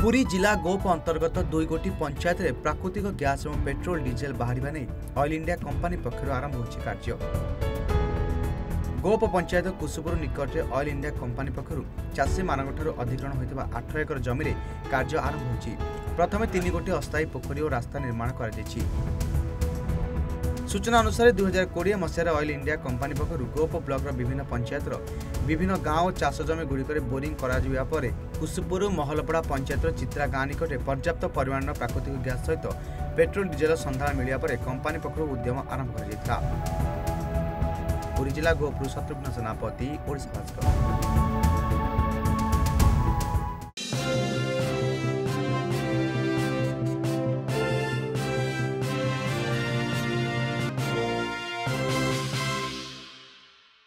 पुरी जिला गोप अंतर्गत दुई गोटी पंचायत रे प्राकृतिक गैस और पेट्रोल डीजेल बाहरिबा ने ऑयल इंडिया कंपनी पक्षर आरंभ होछि कार्य। गोप पंचायत कुसुपुर निकट रे ऑयल इंडिया कंपनी पक्षर चाषी मानकठारु अधिग्रहण होइतबा 8 एकर जमी रे कार्य आरंभ होछि। प्रथमे 3 गोटी अस्थायी पोखरी और रास्ता निर्माण करा जायछि। सूचना अनुसार 2020 मसीहार ऑयल इंडिया कंपनी पक्षर गोप ब्लॉक रो विभिन्न पंचायत विभिन्न गाँव और चाष जमी गुड़िक बोरिंग करापर कुसुपुर महलपड़ा पंचायत चित्रा गाँ निकट पर्याप्त परिमाण प्राकृतिक गैस सहित पेट्रोल डीजेल संधान मिलिया पर कंपनी पक्षर उद्यम आरंभ कर पुरी जिला गोपुर शत्रुघ्न सेनापति।